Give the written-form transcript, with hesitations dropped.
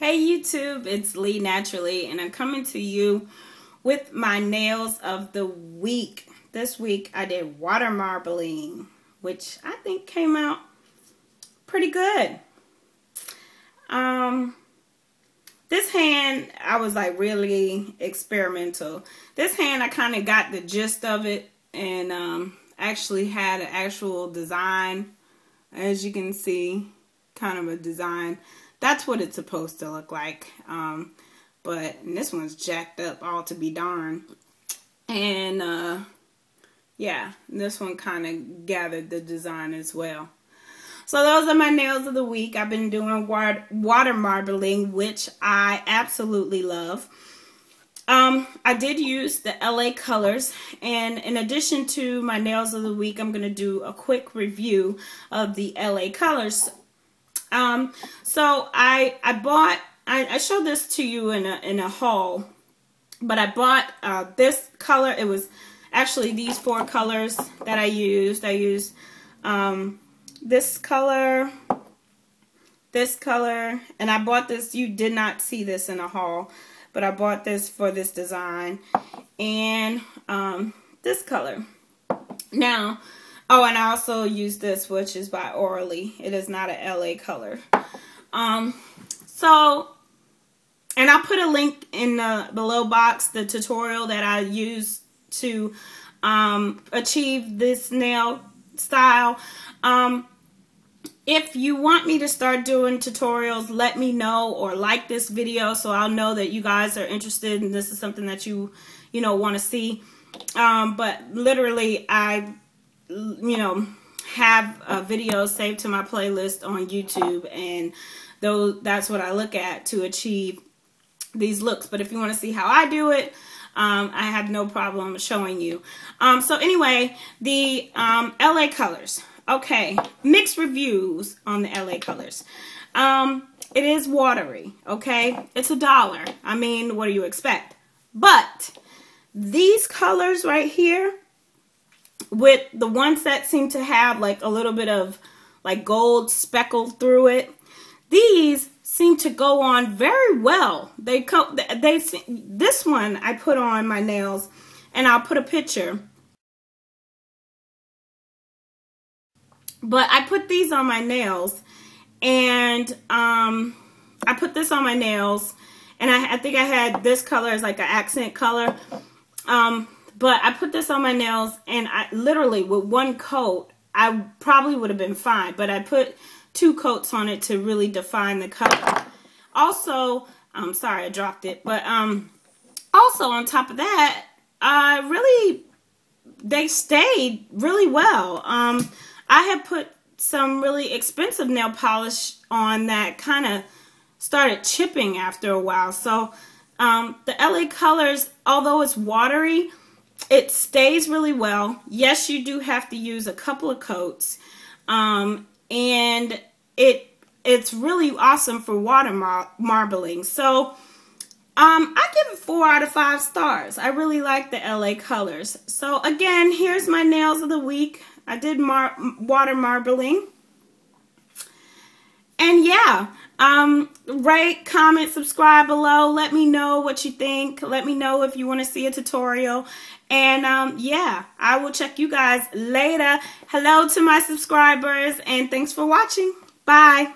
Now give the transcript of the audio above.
Hey YouTube, it's Lee Naturally, and I'm coming to you with my nails of the week. This week I did water marbling, which I think came out pretty good. This hand, I was like really experimental. This hand, I kind of got the gist of it and actually had an actual design, as you can see, kind of a design. That's what it's supposed to look like, but this one's jacked up all to be darn. And yeah, this one kind of gathered the design as well. So those are my nails of the week. I've been doing water marbling, which I absolutely love. I did use the LA Colors, and in addition to my nails of the week, I'm going to do a quick review of the LA Colors. So I showed this to you in a haul, but I bought this color. It was actually these four colors that I used. I used this color, and I bought this. You did not see this in a haul, but I bought this for this design, and this color. Now, oh, and I also use this, which is by Orly. It is not an LA color. And I'll put a link in the below box, the tutorial that I used to achieve this nail style. If you want me to start doing tutorials, let me know, or like this video so I'll know that you guys are interested and this is something that you want to see. But literally, I have a video saved to my playlist on YouTube, and though that's what I look at to achieve these looks. But if you want to see how I do it, I have no problem showing you. So anyway, the LA Colors. Okay, mixed reviews on the LA Colors. It is watery, okay? It's $1. I mean, what do you expect? But these colors right here, with the ones that seem to have like a little bit of like gold speckled through it, these seem to go on very well. This one I put on my nails, and I'll put a picture. But I put these on my nails, and I put this on my nails, and I think I had this color as like an accent color. But I put this on my nails, and I literally, with one coat, I probably would have been fine. But I put two coats on it to really define the color. Also, I'm sorry I dropped it. But also on top of that, they stayed really well. I had put some really expensive nail polish on that kind of started chipping after a while. So the LA Colors, although it's watery, it stays really well. Yes, you do have to use a couple of coats, and it's really awesome for water marbling. So I give it 4 out of 5 stars. I really like the LA Colors. So again, here's my nails of the week. I did water marbling. And yeah, rate, comment, subscribe below. Let me know what you think. Let me know if you want to see a tutorial. And yeah, I will check you guys later. Hello to my subscribers, and thanks for watching. Bye.